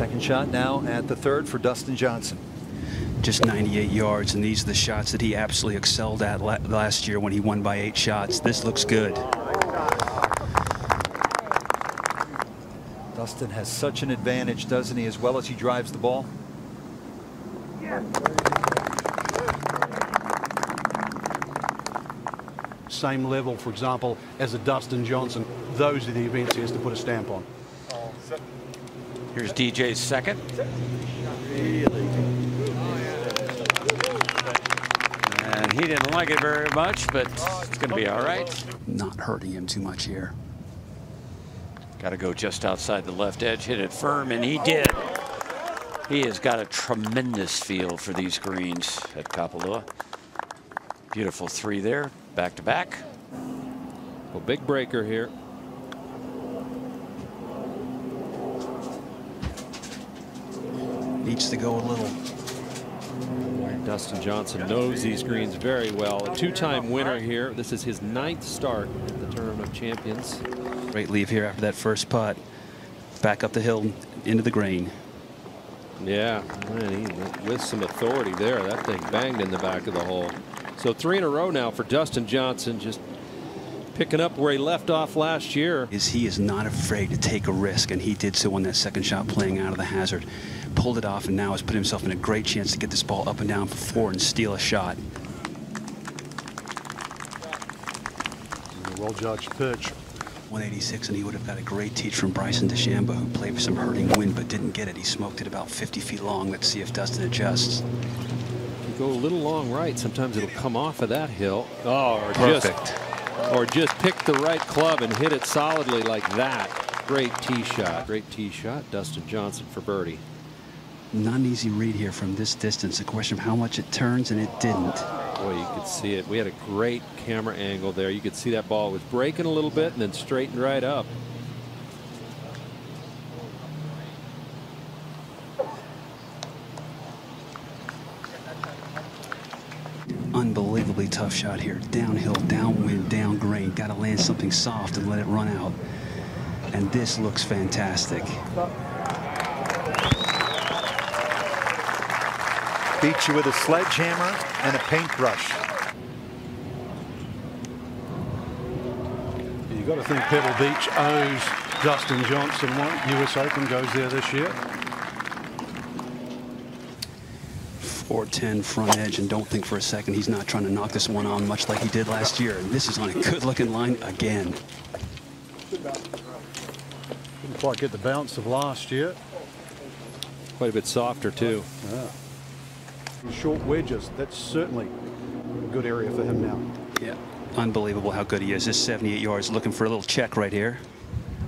Second shot now at the third for Dustin Johnson. Just 98 yards, and these are the shots that he absolutely excelled at last year when he won by 8 shots. This looks good. Dustin has such an advantage, doesn't he, as well as he drives the ball? Yeah. Same level, for example, as a Dustin Johnson. Those are the events he has to put a stamp on. Here's DJ's second. And he didn't like it very much, but it's going to be all right. Not hurting him too much here. Got to go just outside the left edge, hit it firm, and he did. He has got a tremendous feel for these greens at Kapalua. Beautiful three there, back to back. Well, big breaker here. Needs to go a little. Dustin Johnson knows these greens very well. A two-time winner here. This is his 9th start at the Tournament of Champions. Great leave here after that first putt. Back up the hill into the green. Yeah, man, he went with some authority there. That thing banged in the back of the hole. So 3 in a row now for Dustin Johnson, just picking up where he left off last year. He is not afraid to take a risk, and he did so on that second shot playing out of the hazard. Pulled it off, and now has put himself in a great chance to get this ball up and down for 4 and steal a shot. Well-judged pitch. 186, and he would have got a great teach from Bryson DeChambeau, who played for some hurting wind but didn't get it. He smoked it about 50 feet long. Let's see if Dustin adjusts. You go a little long right. Sometimes it'll come off of that hill. Oh, or perfect. Or just pick the right club and hit it solidly like that. Great tee shot. Great tee shot. Dustin Johnson for birdie. Not an easy read here from this distance. The question of how much it turns, and it didn't. Boy, you could see it. We had a great camera angle there. You could see that ball was breaking a little bit and then straightened right up. Unbelievably tough shot here. Downhill, downwind, down grain. Got to land something soft and let it run out. And this looks fantastic. Beat you with a sledgehammer and a paintbrush. You've got to think Pebble Beach owes Dustin Johnson one. US Open goes there this year. 410 front edge, and don't think for a second he's not trying to knock this one on, much like he did last year. And this is on a good-looking line again. Didn't quite get the bounce of last year. Quite a bit softer, too. Yeah. Short wedges, that's certainly a good area for him now. Yeah, unbelievable how good he is. This 78 yards, looking for a little check right here.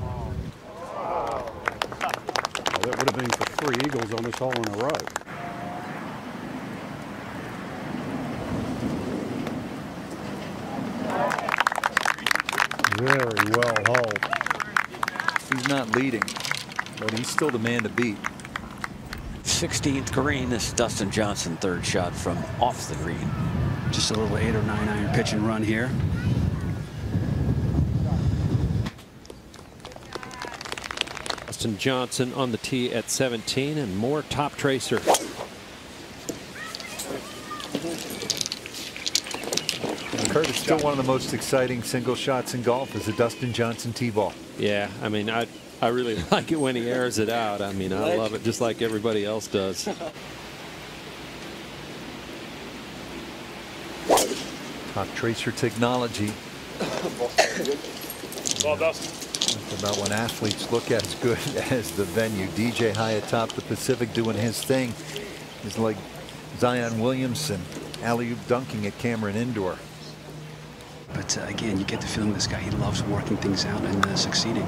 Oh, that would have been for 3 eagles on this hole in a row. Very well hole. He's not leading, but he's still the man to beat. 16th green. This is Dustin Johnson, 3rd shot from off the green. Just a little 8 or 9 iron pitch and run here. Dustin Johnson on the tee at 17, and more top tracer. Kurt, it's still one of the most exciting single shots in golf is the Dustin Johnson tee ball. Yeah, I mean, I really like it when he airs it out. I mean, I love it just like everybody else does. Top tracer technology. Well, Dustin. That's about when athletes look as good as the venue. DJ high atop the Pacific doing his thing. It's like Zion Williamson alley-oop dunking at Cameron Indoor. But again, you get the feeling this guy, he loves working things out and succeeding.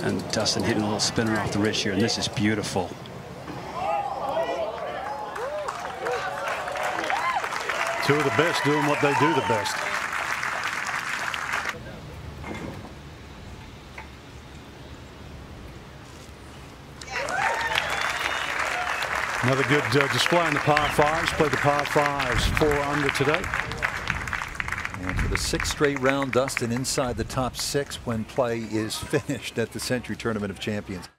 And Dustin hitting a little spinner off the wrist here, and this is beautiful. Two of the best doing what they do the best. Another good display on the par fives. Played the par fives 4 under today. And for the 6th straight round, Dustin inside the top 6 when play is finished at the Sentry Tournament of Champions.